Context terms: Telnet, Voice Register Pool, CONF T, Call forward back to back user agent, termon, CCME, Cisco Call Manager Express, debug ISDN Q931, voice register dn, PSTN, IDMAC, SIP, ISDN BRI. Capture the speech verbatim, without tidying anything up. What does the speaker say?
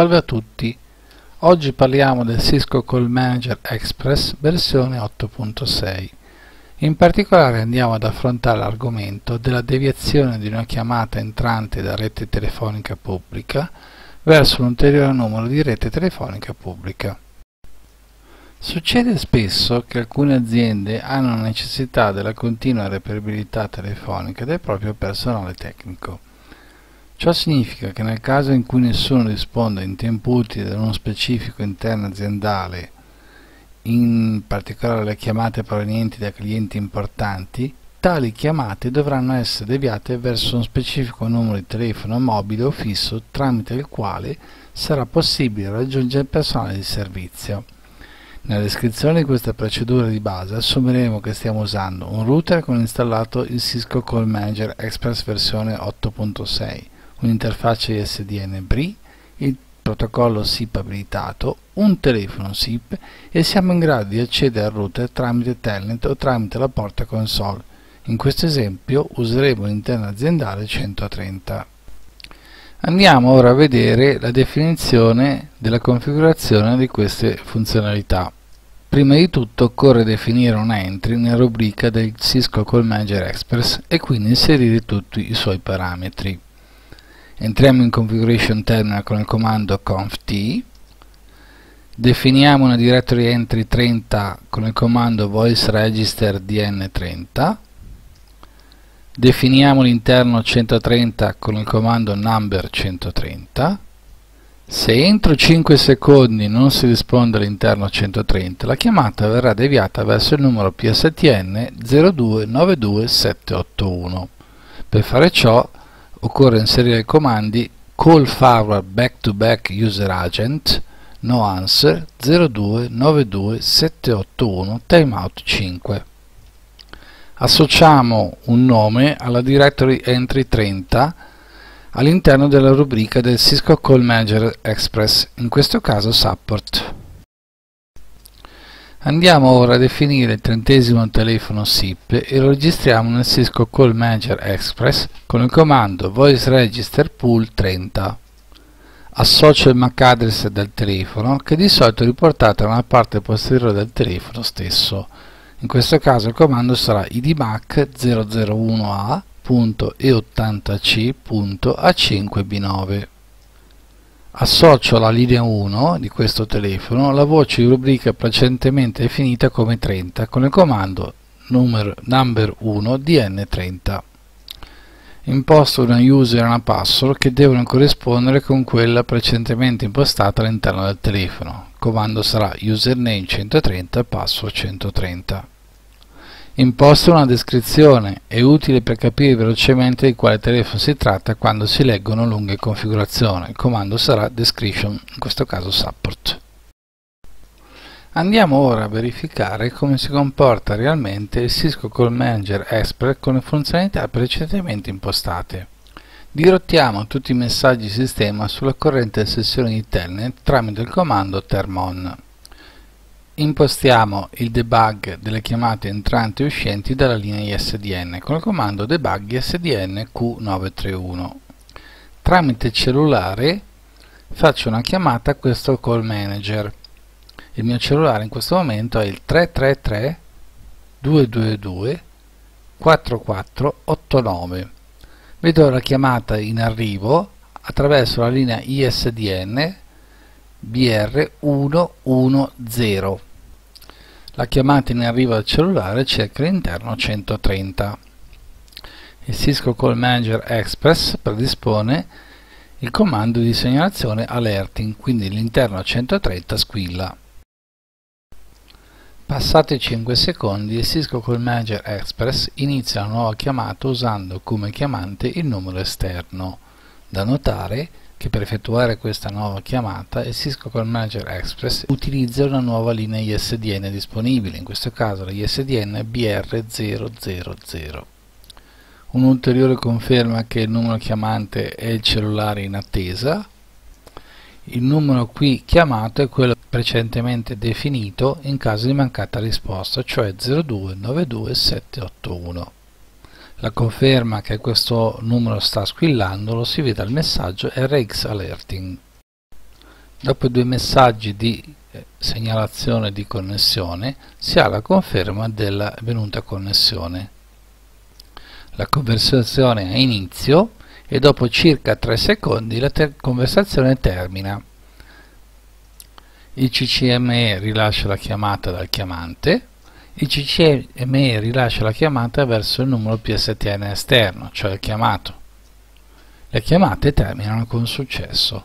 Salve a tutti, oggi parliamo del Cisco Call Manager Express versione otto punto sei. In particolare andiamo ad affrontare l'argomento della deviazione di una chiamata entrante da rete telefonica pubblica verso un ulteriore numero di rete telefonica pubblica. Succede spesso che alcune aziende hanno necessità della continua reperibilità telefonica del proprio personale tecnico. Ciò significa che nel caso in cui nessuno risponda in tempo utile ad uno specifico interno aziendale, in particolare le chiamate provenienti da clienti importanti, tali chiamate dovranno essere deviate verso un specifico numero di telefono mobile o fisso tramite il quale sarà possibile raggiungere il personale di servizio. Nella descrizione di questa procedura di base assumeremo che stiamo usando un router con installato il Cisco Call Manager Express versione otto punto sei, un'interfaccia I S D N B R I, il protocollo S I P abilitato, un telefono S I P e siamo in grado di accedere al router tramite telnet o tramite la porta console. In questo esempio useremo l'interno aziendale centotrenta. Andiamo ora a vedere la definizione della configurazione di queste funzionalità. Prima di tutto occorre definire una entry nella rubrica del Cisco Call Manager Express e quindi inserire tutti i suoi parametri. Entriamo in Configuration Terminal con il comando C O N F T, definiamo una directory entry trenta con il comando voice register dn trenta, definiamo l'interno centotrenta con il comando number centotrenta. Se entro cinque secondi non si risponde all'interno centotrenta, la chiamata verrà deviata verso il numero P S T N zero due nove due sette otto uno. Per fare ciò occorre inserire i comandi Call forward back to back user agent no answer zero due nove due sette otto uno timeout cinque. Associamo un nome alla directory entry trenta all'interno della rubrica del Cisco Call Manager Express, in questo caso support. Andiamo ora a definire il trentesimo telefono S I P e lo registriamo nel Cisco Call Manager Express con il comando Voice Register Pool trenta. Associo il M A C address del telefono, che di solito è riportato nella parte posteriore del telefono stesso. In questo caso il comando sarà I D M A C zero zero uno A punto E ottanta C punto A cinque B nove. Associo alla linea uno di questo telefono la voce di rubrica precedentemente definita come trenta con il comando numero, number uno D N trenta. Imposto una user e una password che devono corrispondere con quella precedentemente impostata all'interno del telefono. Il comando sarà username centotrenta, password centotrenta. Imposto una descrizione, è utile per capire velocemente di quale telefono si tratta quando si leggono lunghe configurazioni. Il comando sarà description, in questo caso support. Andiamo ora a verificare come si comporta realmente il Cisco Call Manager Express con le funzionalità precedentemente impostate. Dirottiamo tutti i messaggi sistema sulla corrente sessione di telnet tramite il comando termon. Impostiamo il debug delle chiamate entranti e uscenti dalla linea I S D N con il comando debug I S D N Q nove tre uno. Tramite cellulare faccio una chiamata a questo call manager. Il mio cellulare in questo momento è il tre tre tre due due due quattro quattro otto nove. Vedo la chiamata in arrivo attraverso la linea I S D N B R uno uno zero. La chiamata in arrivo al cellulare cerca l'interno centotrenta. Il Cisco Call Manager Express predispone il comando di segnalazione alerting, quindi l'interno centotrenta squilla. Passati cinque secondi il Cisco Call Manager Express inizia una nuova chiamata usando come chiamante il numero esterno. Da notare che per effettuare questa nuova chiamata il Cisco Call Manager Express utilizza una nuova linea I S D N disponibile, in questo caso la I S D N B R zero zero zero. Un'ulteriore conferma che il numero chiamante è il cellulare in attesa. Il numero qui chiamato è quello precedentemente definito in caso di mancata risposta, cioè zero due nove due sette otto uno. La conferma che questo numero sta squillando lo si vede al messaggio R X Alerting. Dopo due messaggi di segnalazione di connessione si ha la conferma della venuta connessione. La conversazione ha inizio e dopo circa tre secondi la ter- conversazione termina. Il C C M E rilascia la chiamata dal chiamante. Il C C M E rilascia la chiamata verso il numero P S T N esterno, cioè il chiamato. Le chiamate terminano con successo.